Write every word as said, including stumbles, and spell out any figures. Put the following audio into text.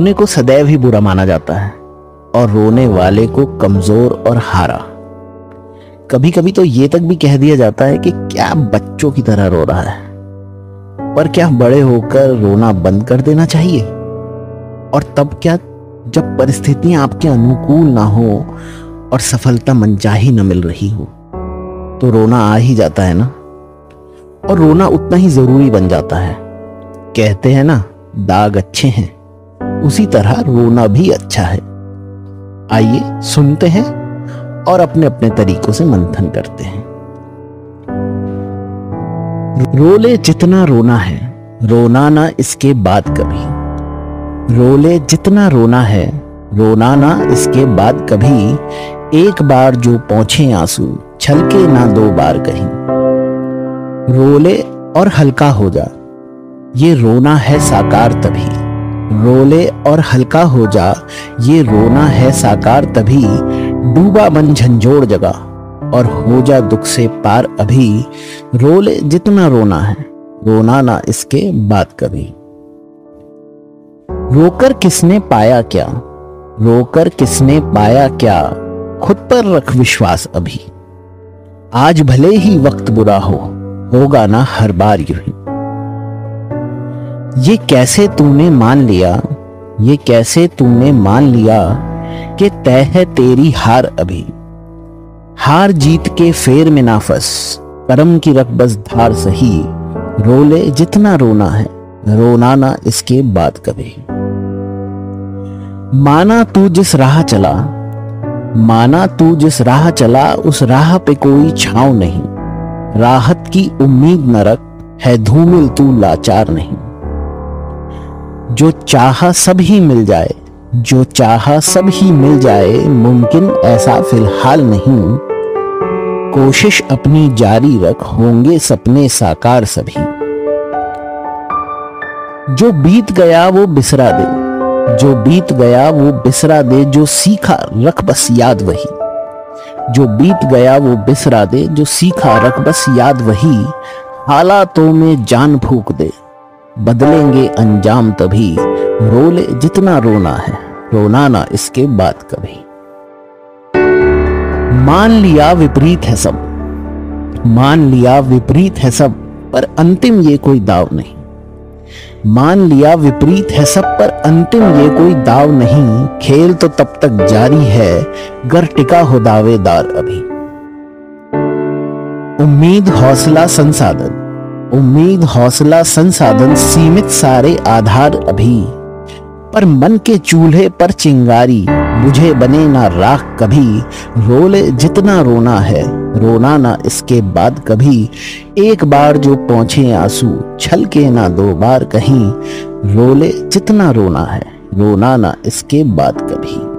रोने को सदैव ही बुरा माना जाता है और रोने वाले को कमजोर और हारा। कभी कभी तो ये तक भी कह दिया जाता है कि क्या बच्चों की तरह रो रहा है। पर क्या बड़े होकर रोना बंद कर देना चाहिए? और तब क्या जब परिस्थितियां आपके अनुकूल ना हो और सफलता मनचाही न मिल रही हो, तो रोना आ ही जाता है ना। और रोना उतना ही जरूरी बन जाता है। कहते हैं ना, दाग अच्छे हैं, उसी तरह रोना भी अच्छा है। आइए सुनते हैं और अपने अपने तरीकों से मंथन करते हैं। रो ले जितना रोना है, रोना ना इसके बाद कभी। रो ले जितना रोना है, रोना ना इसके बाद कभी। एक बार जो पहुंचे आंसू, छलके ना दो बार कहीं। रो ले और हल्का हो जा, ये रोना है साकार तभी। रोले और हल्का हो जा, ये रोना है साकार तभी। डूबा मन झंझोड़ जगा और हो जा दुख से पार अभी। रोले जितना रोना है, रोना ना इसके बाद कभी। रोकर किसने पाया क्या, रोकर किसने पाया क्या, खुद पर रख विश्वास अभी। आज भले ही वक्त बुरा हो, होगा ना हर बार यूं। ये कैसे तूने मान लिया, ये कैसे तूने मान लिया, कि तय है तेरी हार अभी। हार जीत के फेर में ना फंस, कर्म की रख बस धार सही। रोले जितना रोना है, रोना ना इसके बाद कभी। माना तू जिस राह चला, माना तू जिस राह चला, उस राह पे कोई छांव नहीं। राहत की उम्मीद न रख, है धूमिल तू लाचार नहीं। जो चाहा सब ही मिल जाए, जो चाहा सब ही मिल जाए, मुमकिन ऐसा फिलहाल नहीं। कोशिश अपनी जारी रख, होंगे सपने साकार सभी। जो बीत गया वो बिसरा दे, जो बीत गया वो बिसरा दे, जो सीखा रख बस याद वही। जो बीत गया वो बिसरा दे, जो सीखा रख बस याद वही। हालातों में जान फूंक दे, बदलेंगे अंजाम तभी। रोले जितना रोना है, रोना ना इसके बाद कभी। मान लिया विपरीत है सब, मान लिया विपरीत है सब, पर अंतिम ये कोई दाव नहीं। मान लिया विपरीत है सब, पर अंतिम ये कोई दाव नहीं। खेल तो तब तक जारी है, गर टिका हो दावेदार अभी। उम्मीद हौसला संसाधन, उम्मीद हौसला संसाधन, सीमित सारे आधार अभी। पर मन के चूल्हे पर चिंगारी, बुझे बने ना राख कभी। रोले जितना रोना है, रोना ना इसके बाद कभी। एक बार जो पहुंचे आंसू, छलके ना दो बार कहीं। रोले जितना रोना है, रोना ना इसके बाद कभी।